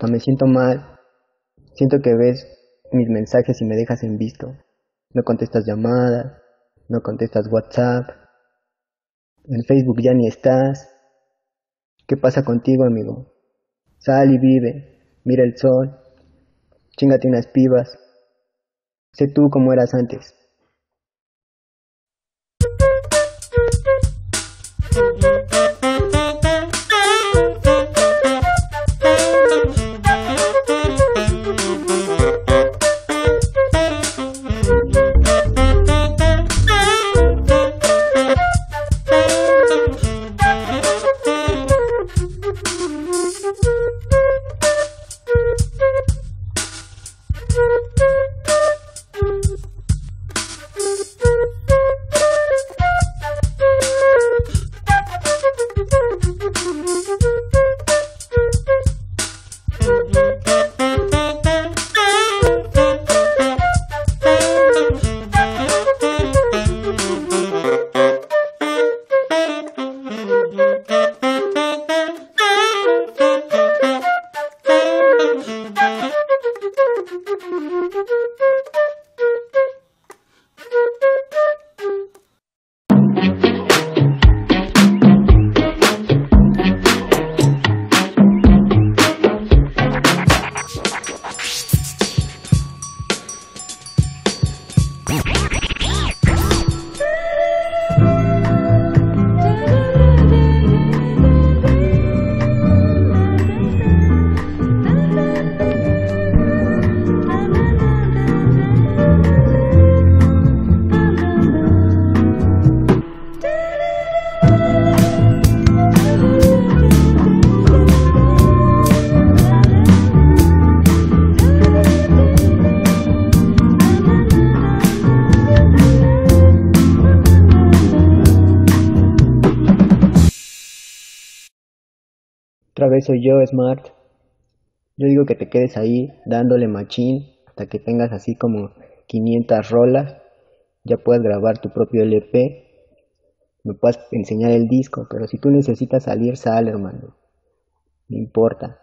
Cuando me siento mal, siento que ves mis mensajes y me dejas en visto. No contestas llamadas, no contestas WhatsApp, en Facebook ya ni estás. ¿Qué pasa contigo, amigo? Sal y vive, mira el sol, chíngate unas pibas. Sé tú como eras antes. Otra vez soy yo, Smart. Yo digo que te quedes ahí dándole machín hasta que tengas así como 500 rolas, ya puedas grabar tu propio LP, me puedas enseñar el disco, pero si tú necesitas salir, sal, hermano. No importa.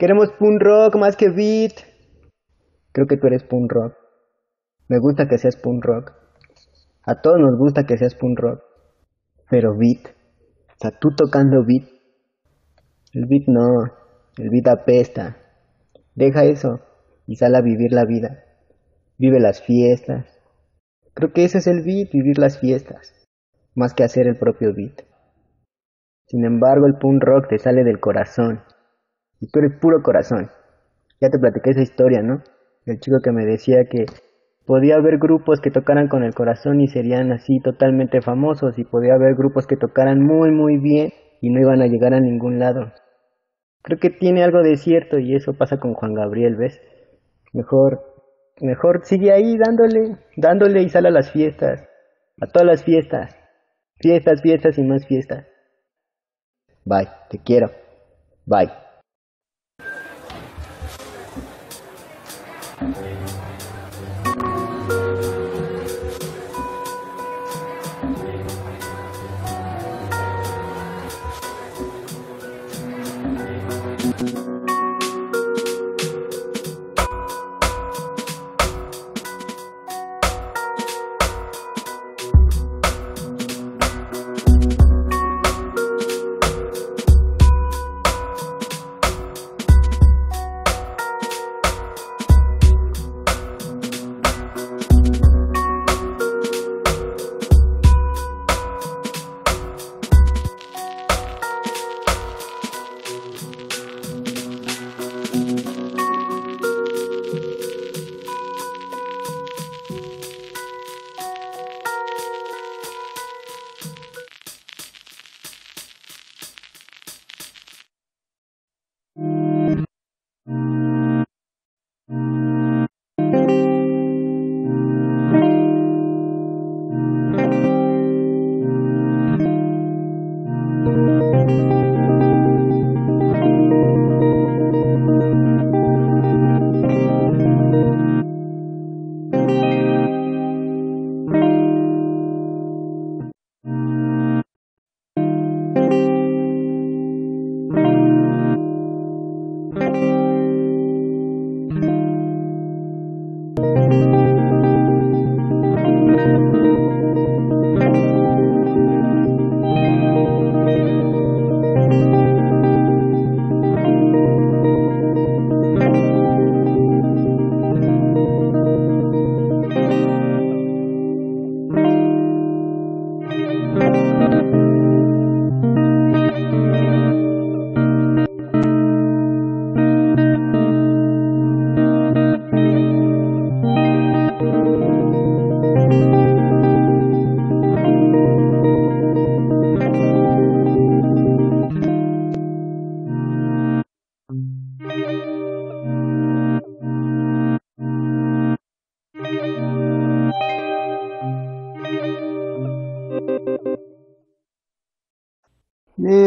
Queremos punk rock más que beat. Creo que tú eres punk rock. Me gusta que seas punk rock. A todos nos gusta que seas punk rock. Pero beat. O sea, tú tocando beat. El beat no. El beat apesta. Deja eso y sal a vivir la vida. Vive las fiestas. Creo que ese es el beat, vivir las fiestas. Más que hacer el propio beat. Sin embargo, el punk rock te sale del corazón. Y tú eres puro corazón. Ya te platiqué esa historia, ¿no? El chico que me decía que podía haber grupos que tocaran con el corazón y serían así totalmente famosos. Y podía haber grupos que tocaran muy muy bien y no iban a llegar a ningún lado. Creo que tiene algo de cierto y eso pasa con Juan Gabriel, ¿ves? Mejor sigue ahí dándole y sale a las fiestas. A todas las fiestas. Fiestas, fiestas y más fiestas. Bye, te quiero. Bye.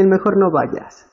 Mejor no vayas.